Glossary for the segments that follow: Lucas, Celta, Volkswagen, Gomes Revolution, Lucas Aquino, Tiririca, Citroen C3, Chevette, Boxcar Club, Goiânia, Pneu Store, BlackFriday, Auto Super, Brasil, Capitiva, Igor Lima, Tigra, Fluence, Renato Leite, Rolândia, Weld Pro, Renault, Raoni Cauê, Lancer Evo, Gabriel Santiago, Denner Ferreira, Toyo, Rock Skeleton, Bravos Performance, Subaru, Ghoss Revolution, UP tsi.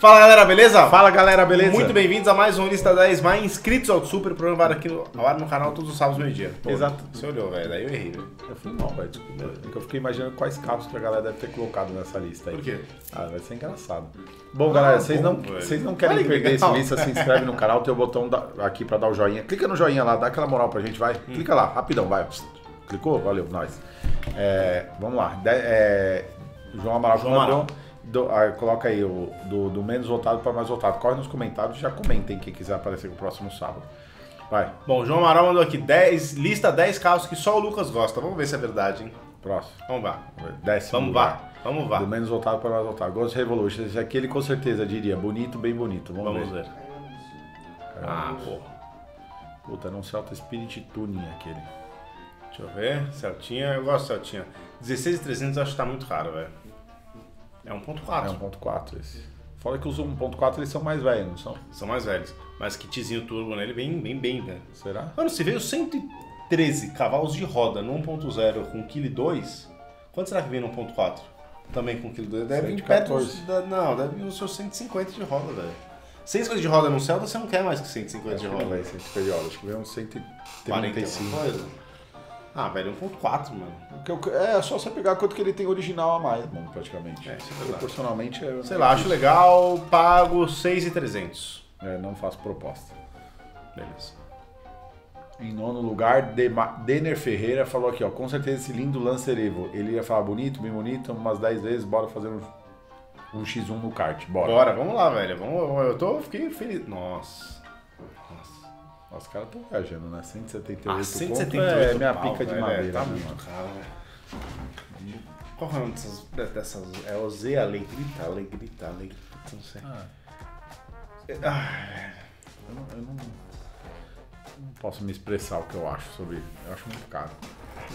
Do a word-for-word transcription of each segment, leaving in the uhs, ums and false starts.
Fala galera, beleza? Fala galera, beleza? Muito bem-vindos a mais um Lista dez mais inscritos ao Super, programa aqui no, ao ar no canal todos os sábados meio-dia. Exato. Você olhou, velho, daí eu errei, velho. Eu fui mal, velho. Porque eu fiquei imaginando quais carros que a galera deve ter colocado nessa lista aí. Por quê? Ah, vai ser engraçado. Bom, ah, galera, vocês não, não querem Olha, perder esse lista, se inscreve no canal, tem o botão da, aqui pra dar o joinha. Clica no joinha lá, dá aquela moral pra gente, vai. Hum. Clica lá, rapidão, vai. Clicou? Valeu, nós. É, vamos lá. De, é, João Amaral. João Amaral. Do, ah, coloca aí o do, do menos votado para mais votado. Corre nos comentários e já comentem quem quiser aparecer no próximo sábado. Vai. Bom, João Amaral mandou aqui dez, lista dez carros que só o Lucas gosta. Vamos ver se é verdade, hein? Próximo. Vamos lá. Décimo Vamos lá. Vamos lá. Do menos votado para mais votado. Ghoss Revolution. Esse aqui ele com certeza diria bonito, bem bonito. Vamos, Vamos ver. ver. Ah, porra. Puta, não Celta Spirit Tuning aquele. Deixa eu ver. Celtinha. Eu gosto de Celtinha. dezesseis e trezentos acho que tá muito caro, velho. É um ponto quatro. É um ponto quatro esse. Fora que os um ponto quatro eles são mais velhos, não são? São mais velhos. Mas kitzinho turbo nele bem, bem, bem, né? Será? Mano, se veio cento e treze cavalos de roda no um ponto zero com um vírgula dois, quanto será que veio no um ponto quatro? Também com um vírgula dois? Deve vir perto dos, da, não, deve vir nos seus cento e cinquenta de roda, velho. cento e cinquenta de roda no Celta, você não quer mais que cento e cinquenta de roda. Não, velho, cento e cinquenta de roda. Acho que veio uns cento e trinta e cinco. Ah, velho, um ponto quatro, mano. É só você pegar quanto que ele tem original a mais, mano, praticamente. É, isso é proporcionalmente... É, sei lá, acho legal, pago seis mil e trezentos. É, não faço proposta. Beleza. Em nono lugar, Denner Ferreira falou aqui, ó, com certeza esse lindo Lancer Evo. Ele ia falar bonito, bem bonito, umas dez vezes, bora fazer um, um X um no kart, bora. Bora, vamos lá, velho, vamos, eu tô, fiquei feliz. Nossa, nossa. Os caras estão viajando, né? cento e setenta e oito, ah, cento e setenta e oito é, é minha pau, pica velho, de madeira. É, tá muito caro, velho. Qual é o nome dessas, dessas... É o Zé Alegrita, Alegrita, Alegrita, não sei. Ah. Ah, eu, não, eu não, não posso me expressar o que eu acho sobre ele. Eu acho muito caro.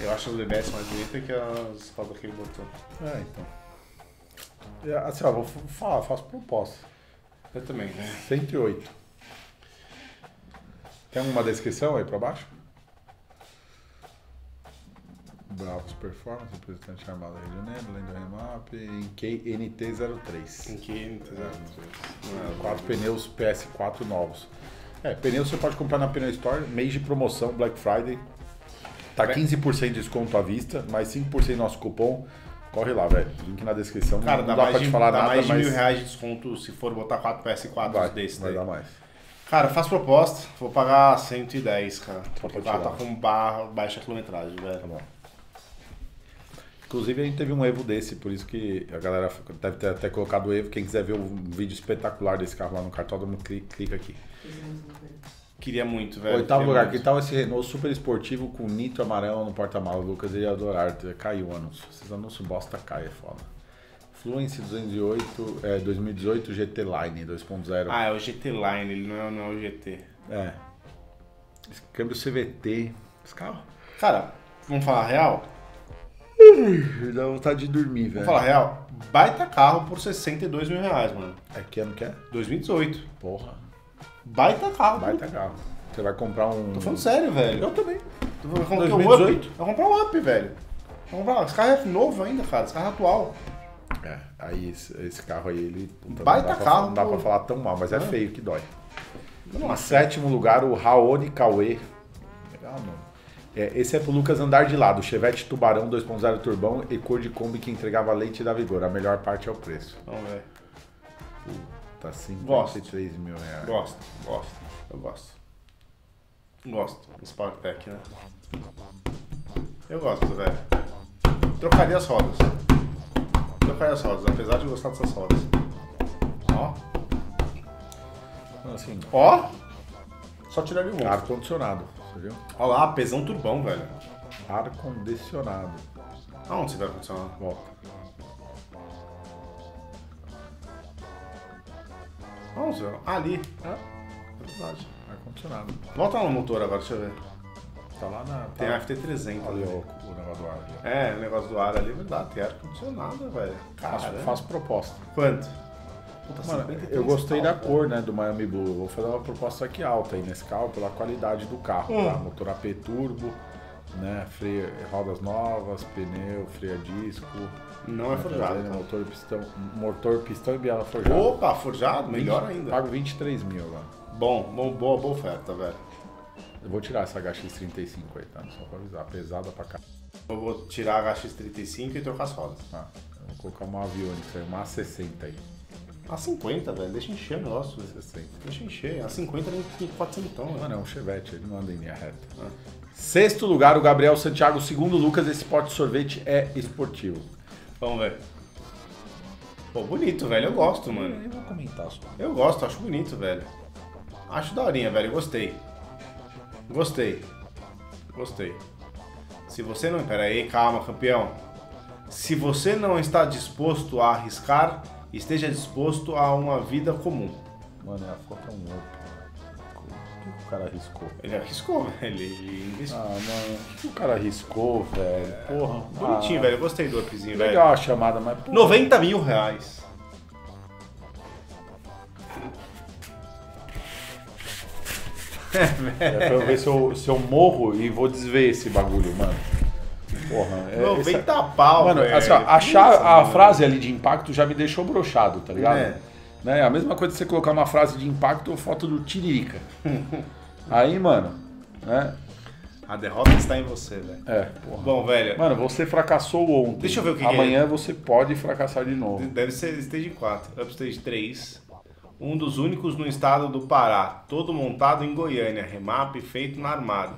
Eu acho as B B S mais bonitas que as rodas que ele botou. É, então. É, assim, ó, vou falar, faço proposta. Eu também, né? cento e oito. Tem uma descrição aí pra baixo? Bravos Performance, representante armado Rio de Janeiro, além do remap, em Q N T zero três. Em Q N T zero três. É, quatro pneus P S quatro novos. É, pneus você pode comprar na Pneu Store, mês de promoção, Black Friday. Tá quinze por cento de desconto à vista, mais cinco por cento nosso cupom. Corre lá, velho. Link na descrição. Cara, não dá, dá pra te de, falar dá nada, mais de mas... mil reais de desconto se for botar quatro P S quatro desses daí. Vai dar mais. Cara, faço proposta, vou pagar cento e dez, cara. Porque tá com barra, baixa quilometragem, velho. Tá bom. Inclusive, a gente teve um Evo desse, por isso que a galera deve ter até colocado o Evo. Quem quiser ver um vídeo espetacular desse carro lá no cartódromo, clica aqui. Queria muito, velho. Oitavo Queria lugar, muito. Que tal esse Renault super esportivo com nitro amarelo no porta-malas? O Lucas ia adorar, caiu o anúncio. Esses anúncios bosta caem, é foda. Fluence duzentos e oito, é, dois mil e dezoito G T Line dois ponto zero. Ah, é o G T Line, ele não é, não é o G T. É. Câmbio C V T. Esse carro. Cara, vamos falar real? Uh, dá vontade de dormir, velho. Vamos falar real? Baita carro por sessenta e dois mil reais, mano. É que ano que é? dois mil e dezoito. Porra. Baita carro. Baita carro. Você vai comprar um... Tô falando sério, velho. Eu também. Eu vou comprar dois mil e dezoito. Um Up. Eu vou comprar um Up, velho. Eu vou comprar um... Esse carro é novo ainda, cara. Esse carro é atual. É, aí esse, esse carro aí, ele puta, baita não dá, carro, pra, não dá pra falar tão mal, mas é, é feio que dói. Nossa. Em sétimo lugar, o Raoni Cauê. Legal, mano. É, esse é pro Lucas andar de lado, Chevette Tubarão dois ponto zero Turbão e cor de Kombi que entregava leite da vigor. A melhor parte é o preço. Vamos ver. Puta, cinquenta e três mil reais. Gosto, gosto, eu gosto. Gosto do Spark Pack, né? Eu gosto, velho. Trocaria as rodas. Trocar as rodas, apesar de eu gostar dessas rodas. Ó. Assim. Ó. Só tirar de um. Ar-condicionado, você viu? Olha lá, pesão turbão, velho. Ar-condicionado. Aonde você vai ar-condicionado? Volta. Aonde você vai? Ah, ali. É verdade. Ar-condicionado. Volta lá no motor agora, deixa eu ver. Tá lá na... Tem a F T trezentos. Olha o, o negócio do ar ali. É, o negócio do ar ali é verdade. Tem ar-condicionado, velho. Faço, faço proposta. Quanto? Puta, mano, eu gostei da alto, cor, né, do Miami Blue. Vou fazer uma proposta aqui alta aí nesse carro, pela qualidade do carro. Hum. Tá? Motor A P Turbo, né? Freio, rodas novas, pneu, freio a disco. Não é forjado. Tá? Motor, pistão, motor, pistão e biela forjado. Opa, forjado? Melhor ainda. Pago vinte e três mil agora. Bom, bom, boa, boa oferta, velho. Eu vou tirar essa H X trinta e cinco aí, tá? Só pra avisar, pesada pra cá. Eu vou tirar a H X trinta e cinco e trocar as rodas. Ah, eu vou colocar uma aviônica, uma A sessenta aí. A cinquenta, velho, deixa encher o negócio. sessenta. Deixa encher, A cinquenta nem quatrocentos então. Mano, é um Chevette, ele não anda em linha reta. Ah. Sexto lugar, o Gabriel Santiago. Segundo, Lucas, esse pote de sorvete é esportivo. Vamos ver. Pô, bonito, velho, eu gosto, mano. Eu vou comentar só. Eu gosto, acho bonito, velho. Acho daorinha, velho, gostei. Gostei. Gostei. Se você não... Pera aí, calma, campeão. Se você não está disposto a arriscar, esteja disposto a uma vida comum. Mano, a foto é um louco. O que o cara arriscou? Ele arriscou, velho. Ele investiu. Ah, mano. O que o cara arriscou, velho? Porra. Bonitinho, ah, velho. Eu gostei do upzinho, velho. Legal a chamada, mas... Porra. noventa mil reais. É pra eu ver se eu, se eu morro e vou desver esse bagulho, mano. Porra, é, noventa essa... pau, mano, assim, ó, achar isso, a mano. frase ali de impacto já me deixou broxado, tá ligado? É. Né? A mesma coisa que você colocar uma frase de impacto ou foto do Tiririca. Aí, mano, né? A derrota está em você, velho. É, porra. Bom, velho. Mano, você fracassou ontem. Deixa eu ver o que Amanhã é. você pode fracassar de novo. Deve ser stage quatro. Upstage três. Um dos únicos no estado do Pará, todo montado em Goiânia, remap feito na Armada.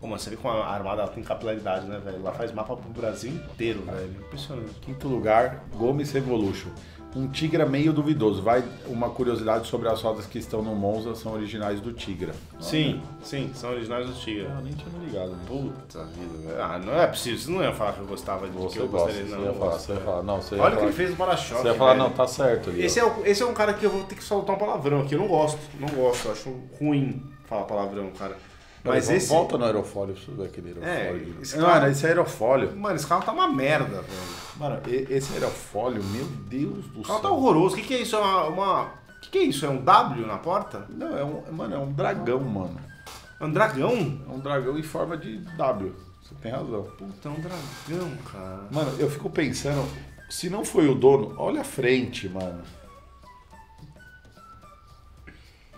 Ô, mano, você vê como a Armada tem capilaridade, né, velho? Ela faz mapa pro Brasil inteiro, velho. Impressionante. Quinto lugar, Gomes Revolution. Um Tigra meio duvidoso. Vai uma curiosidade sobre as rodas que estão no Monza, são originais do Tigra. Não, sim, né? sim, são originais do Tigra. Eu nem tinha me ligado. Né? Puta vida, velho. Ah, não é possível. Você não ia falar que eu gostava de você que eu gosta, gostaria, não. Você ia falar, você ia falar. Não, você ia Olha falar. o que ele fez no para-choque. Você ia falar, velho. não, tá certo. Esse é, o, esse é um cara que eu vou ter que soltar um palavrão aqui. Eu não gosto, não gosto. Eu acho ruim falar palavrão, cara. Mas Mas esse... Volta no aerofólio, preciso daquele aerofólio. É, esse carro... Mano, esse aerofólio... Mano, esse carro tá uma merda, velho. Mano, esse aerofólio, meu Deus do céu. O carro tá horroroso. O que que é isso? É uma... uma... O que que é isso? É um dáblio na porta? Não, é um... Mano, é um dragão, mano. É um dragão? É um dragão em forma de dáblio. Você tem razão. Puta, é um dragão, cara. Mano, eu fico pensando... Se não foi o dono, olha a frente, mano.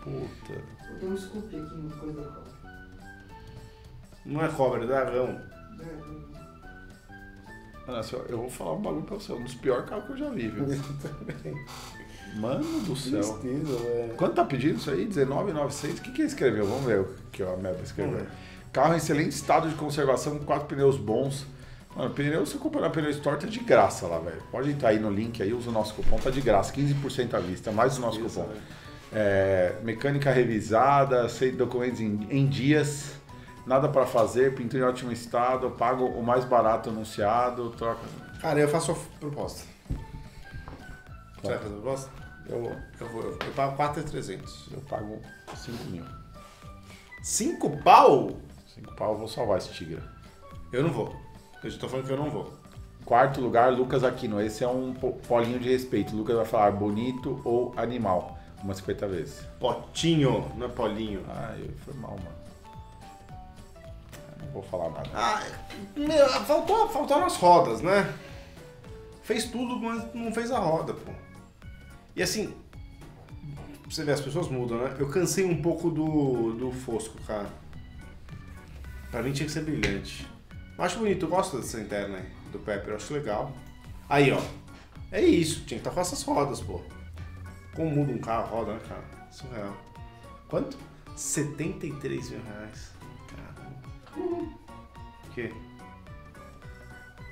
Puta. Eu tenho um scoop aqui, uma coisa... Não é cobra, é dragão. Mano, assim, eu vou falar um bagulho pra você. Um dos piores carros que eu já vi, viu? Mano do céu. Tristeza, velho. Quanto tá pedindo isso aí? dezenove mil e novecentos? O que que ele escreveu? Vamos ver o que a merda escreveu. Uhum. Carro em excelente estado de conservação, com quatro pneus bons. Mano, pneu, se você comprar pneu Store, tá de graça lá, velho. Pode entrar aí no link aí, usa o nosso cupom, tá de graça. quinze por cento à vista, mais o nosso Isso, cupom. É, mecânica revisada, sem documentos em, em dias... Nada pra fazer, pintura em ótimo estado, pago o mais barato anunciado, troca... Cara, eu faço a proposta. Você vai fazer a proposta? Eu vou. Eu, vou, eu pago quatro mil e trezentos. Eu pago cinco mil. cinco pau? cinco pau, eu vou salvar esse Tigra. Eu não vou. Eu já tô falando que eu não vou. Quarto lugar, Lucas Aquino. Esse é um polinho de respeito. O Lucas vai falar bonito ou animal. Umas cinquenta vezes. Potinho, não é polinho. Ah, foi mal, mano. Vou falar nada. Ah, meu, faltou, faltaram as rodas, né? Fez tudo, mas não fez a roda, pô. E assim, você vê, as pessoas mudam, né? Eu cansei um pouco do, do Fosco, cara. Pra mim tinha que ser brilhante. Eu acho bonito, eu gosto dessa interna aí, do Pepper, eu acho legal. Aí, ó, é isso, tinha que estar com essas rodas, pô. Como muda um carro, roda, né, cara? Surreal. Quanto? setenta e três mil reais. Uhum. O quê?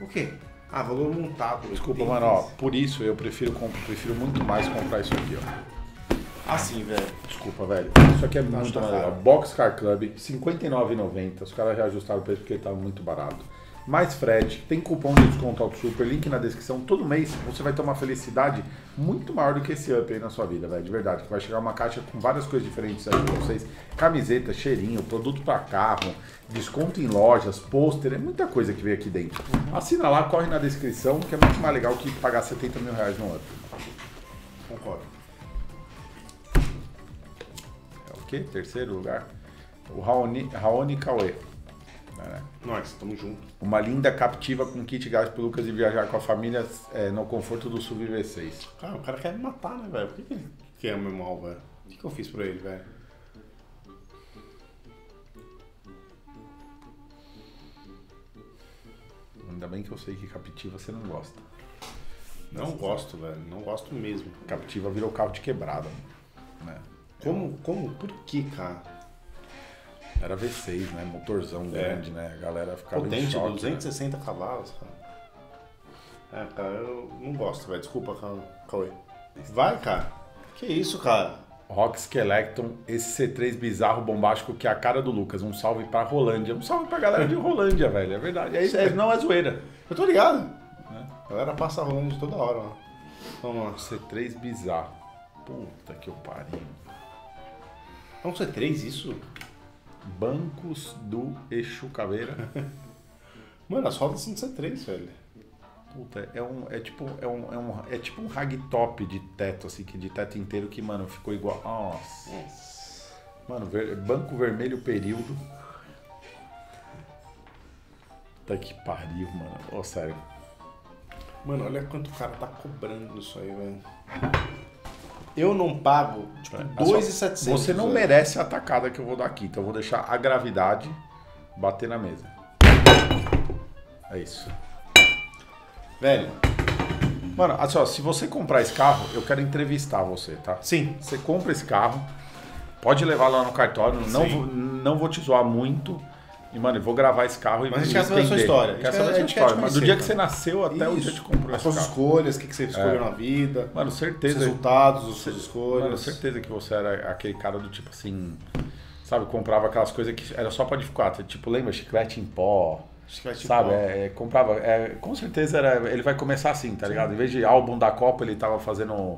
O quê? Ah, valor montado. Desculpa, mano, ó, por isso eu prefiro, prefiro muito mais comprar isso aqui, ó. Assim, velho. Desculpa, velho. Isso aqui é muito maneiro. Boxcar Club, cinquenta e nove reais e noventa centavos. Os caras reajustaram o preço porque ele tava muito barato. Mais frete, tem cupom de desconto Auto Super, link na descrição. Todo mês você vai ter uma felicidade muito maior do que esse up aí na sua vida, velho. De verdade, que vai chegar uma caixa com várias coisas diferentes aí pra vocês. Camiseta, cheirinho, produto pra carro, desconto em lojas, pôster, é muita coisa que vem aqui dentro. Assina lá, corre na descrição, que é muito mais legal que pagar setenta mil reais no up. Concordo. É o quê? Terceiro lugar? O Raoni, Raoni Cauê. Nós, tamo junto. Uma linda Capitiva com kit gás pro Lucas e viajar com a família é, no conforto do S U V V seis. Cara, o cara quer me matar, né, velho? Por que, que ele quer me mal, velho? O que, que eu fiz pra ele, velho? Ainda bem que eu sei que Capitiva você não gosta. Não gosto, velho. Não gosto mesmo. Capitiva virou carro de quebrada. Né? Como? Como? Por que, cara? Era V seis, né? Motorzão grande, é. né? A galera ficava potente, em choque. Potente, duzentos e sessenta né? cavalos, cara. É, cara, eu não gosto, velho. Desculpa, Cauê. Vai, cara. Que isso, cara? Rock Skeleton, esse C três bizarro, bombástico, que é a cara do Lucas. Um salve pra Rolândia. Um salve pra galera de Rolândia, velho. É verdade. É isso, é, não é zoeira. Eu tô ligado. A galera passa a Rolândia toda hora, ó. Vamos lá. C três bizarro. Puta que eu pariu. É um C três isso? Bancos do Exu Caveira. Mano, as rodas são de C três, velho. Puta, é um. É tipo, é um, é um, é tipo um ragtop de teto, assim, de teto inteiro que, mano, ficou igual. Nossa. Nossa. Mano, ver, banco vermelho período. Puta que pariu, mano. Ó, oh, sério. Mano, olha quanto o cara tá cobrando isso aí, velho. Eu não pago, tipo, dois mil e setecentos. Você não merece a tacada que eu vou dar aqui. Então eu vou deixar a gravidade bater na mesa. É isso. Velho. Mano, assim, ó, se você comprar esse carro, eu quero entrevistar você, tá? Sim. Você compra esse carro, pode levar lá no cartório, não vou, não vou te zoar muito. E, mano, eu vou gravar esse carro e vou entender. Mas a gente quer saber a sua história. A gente quer saber a sua história. Mas do dia que você nasceu até o dia que comprou esse carro. As suas escolhas, o que você escolheu na vida. Mano, certeza. Os resultados, as suas escolhas. Mano, certeza que você era aquele cara do tipo assim... Sabe, comprava aquelas coisas que era só pra dificultar. Tipo, lembra? Chiclete em pó. Chiclete em pó. Sabe, comprava... Com certeza era... Ele vai começar assim, tá ligado? Em vez de álbum da Copa, ele tava fazendo...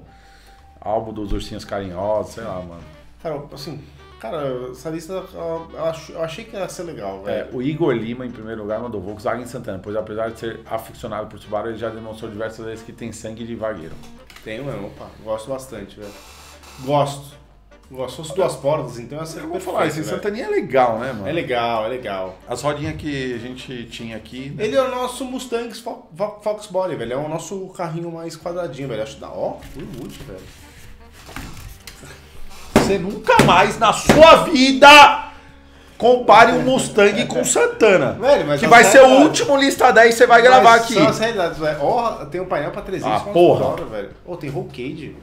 Álbum dos Ursinhos Carinhosos, sei lá, mano. Cara, assim... Cara, essa lista eu achei que ia ser legal, velho. É, o Igor Lima, em primeiro lugar, mandou Volkswagen Santana, pois apesar de ser aficionado por Subaru, ele já demonstrou diversas vezes que tem sangue de vagueiro. Tem, mano. Opa, gosto bastante, velho. Gosto. Gosto. Se fosse duas portas, então ia ser perfeito, vou falar, esse Santaninha é legal, né, mano? É legal, é legal. As rodinhas que a gente tinha aqui... Né? Ele é o nosso Mustang Fox Body, velho. É o nosso carrinho mais quadradinho, velho. Acho da ó, fui muito, velho. Você nunca mais na sua vida compare um Mustang com Santana. Velho, mas que vai ser o último lista dez que você vai gravar aqui. São as realidades, velho. Ó, oh, tem um painel pra trezentos. Ah, porra. Hora, velho. Oh, tem roll cage.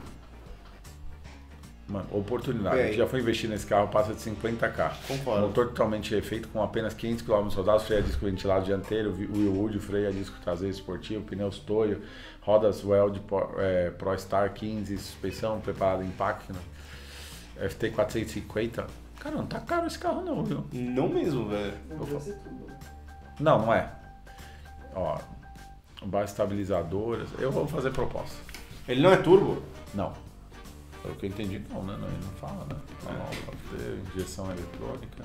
Mano, oportunidade. A gente já foi investir nesse carro, passa de cinquenta K. Concordo. Motor totalmente refeito, com apenas quinhentos quilômetros rodados, freio a disco ventilado dianteiro, wheelwood, freio a disco traseiro esportivo, pneus Toyo, rodas Weld Pro Star quinze, suspensão preparada em impacto. F T quatrocentos e cinquenta. Cara, não tá caro esse carro não, viu? Não mesmo, velho. Não, não é. Ó, barra estabilizadora. Eu vou fazer proposta. Ele não é turbo? Não. Pelo que eu entendi, não, né? Não, ele não fala, né? Normal, pode ter injeção eletrônica.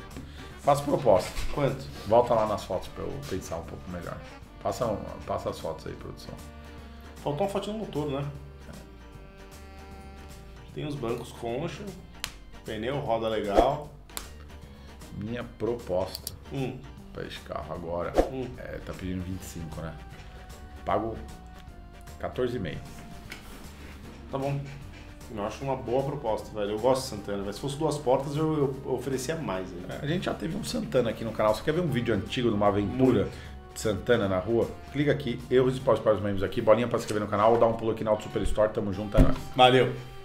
Faço proposta. Quanto? Volta lá nas fotos pra eu pensar um pouco melhor. Passa, um, passa as fotos aí, produção. Faltou uma fotinha no motor, né? Tem os bancos concha, pneu, roda legal. Minha proposta hum. para esse carro agora, hum. é, tá pedindo vinte e cinco, né? Pago quatorze e meio. Tá bom. Eu acho uma boa proposta, velho. Eu gosto de Santana, velho. Se fosse duas portas, eu, eu oferecia mais. É, a gente já teve um Santana aqui no canal. Você quer ver um vídeo antigo de uma aventura? Muito. Santana na rua, clica aqui, eu respondo para os membros aqui, bolinha para se inscrever no canal, ou dá um pulo aqui na Auto Super Store, tamo junto, é nóis. Valeu!